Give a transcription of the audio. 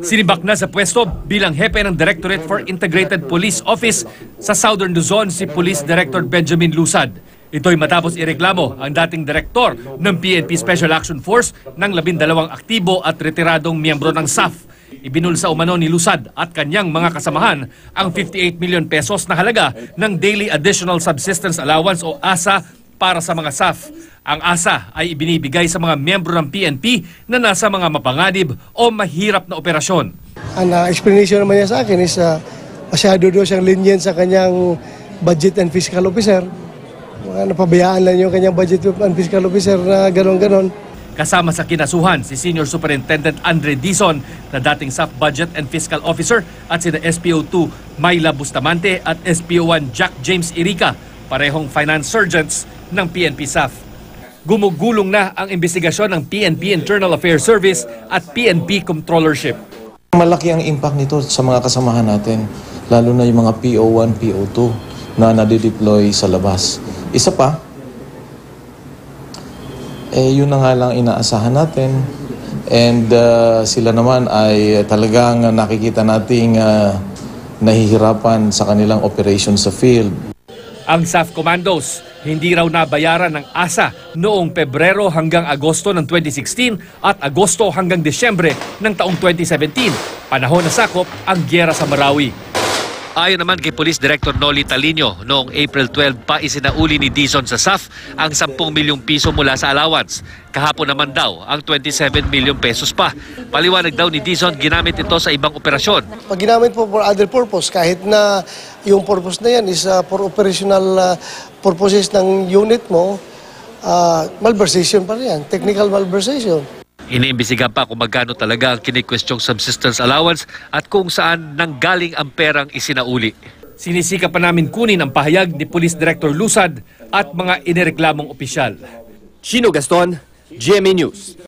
Sinibak na sa pwesto bilang hepe ng Directorate for Integrated Police Office sa Southern Luzon si Police Director Benjamin Lusad. Ito'y matapos ireklamo ang dating direktor ng PNP Special Action Force ng 12 aktibo at retiradong miyembro ng SAF. Ibinulsa umano ni Lusad at kanyang mga kasamahan ang 58 milyon pesos na halaga ng Daily Additional Subsistence Allowance o ASA para sa mga SAF. Ang ASA ay ibinibigay sa mga miyembro ng PNP na nasa mga mapanganib o mahirap na operasyon. Ang explanation naman niya sa akin is masyado daw siyang lenient sa kanyang budget and fiscal officer. Napabayaan lang yung kanyang budget and fiscal officer na ganon-ganon. Kasama sa kinasuhan si Senior Superintendent Andre Dizon na dating SAF Budget and Fiscal Officer at sina SPO2 Mayla Bustamante at SPO1 Jack James Erika, parehong finance sergeants ng PNP SAF. Gumugulong na ang investigasyon ng PNP Internal Affairs Service at PNP Comptrollership. Malaki ang impact nito sa mga kasamahan natin, lalo na yung mga PO1, PO2 na nadideploy sa labas. Isa pa, yun na nga lang inaasahan natin, and sila naman ay talagang nakikita nating nahihirapan sa kanilang operation sa field. Ang SAF Commandos hindi raw nabayaran ng ASA noong Pebrero hanggang Agosto ng 2016 at Agosto hanggang Desyembre ng taong 2017, panahon na sakop ang giyera sa Marawi. Ayon naman kay Police Director Noli Talino, noong April 12 pa isinauli ni Dizon sa SAF ang 10 milyong piso mula sa allowance. Kahapon naman daw ang 27 milyong pesos pa. Paliwanag daw ni Dizon, ginamit ito sa ibang operasyon. Pag ginamit po for other purpose, kahit na yung purpose na yan is for operational purposes ng unit mo, malversation pa rin yan, technical malversation. Iniimbisigan pa kung magkano talaga ang kinikwestiyong subsistence allowance at kung saan nanggaling ang perang isinauli. Sinisika pa namin kunin ang pahayag ni Police Director Lusad at mga inireklamong opisyal. Chino Gaston, GMA News.